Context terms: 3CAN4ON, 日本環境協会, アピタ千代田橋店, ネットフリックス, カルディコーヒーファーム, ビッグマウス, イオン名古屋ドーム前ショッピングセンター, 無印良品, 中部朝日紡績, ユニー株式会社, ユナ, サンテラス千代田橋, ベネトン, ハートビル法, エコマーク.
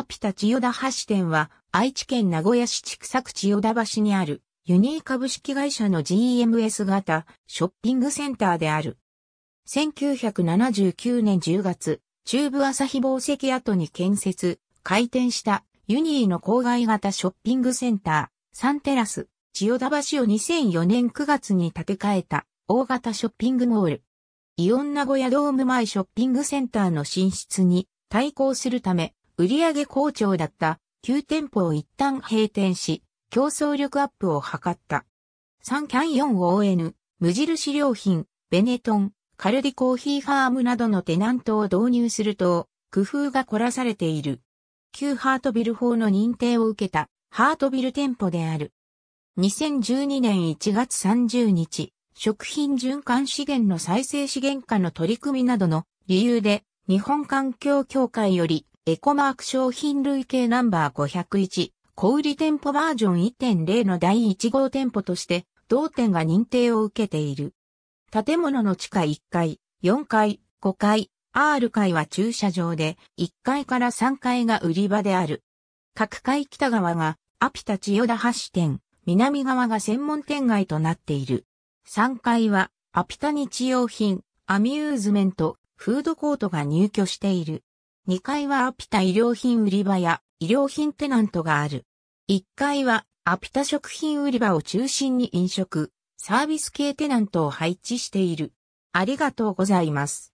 アピタ千代田橋店は愛知県名古屋市千種区千代田橋にあるユニー株式会社の GMS 型ショッピングセンターである。1979年10月、中部朝日紡績跡に建設、開店したユニーの郊外型ショッピングセンター、サンテラス、千代田橋を2004年9月に建て替えた大型ショッピングモール。イオン名古屋ドーム前ショッピングセンターの進出に対抗するため、売上好調だった9店舗を一旦閉店し、競争力アップを図った。3CAN4ON、無印良品、ベネトン、カルディコーヒーファームなどのテナントを導入すると、工夫が凝らされている。旧ハートビル法の認定を受けた、ハートビル店舗である。2012年1月30日、食品循環資源の再生資源化の取り組みなどの理由で、日本環境協会より、エコマーク商品類型ナンバー501、小売店舗バージョン 1.0 の第1号店舗として、同店が認定を受けている。建物の地下1階、4階、5階、R 階は駐車場で、1階から3階が売り場である。各階北側が、アピタ千代田橋店、南側が専門店街となっている。3階は、アピタ日用品、アミューズメント、フードコートが入居している。2階はアピタ衣料品売り場や、衣料品テナントがある。1階はアピタ食品売り場を中心に飲食、サービス系テナントを配置している。ありがとうございます。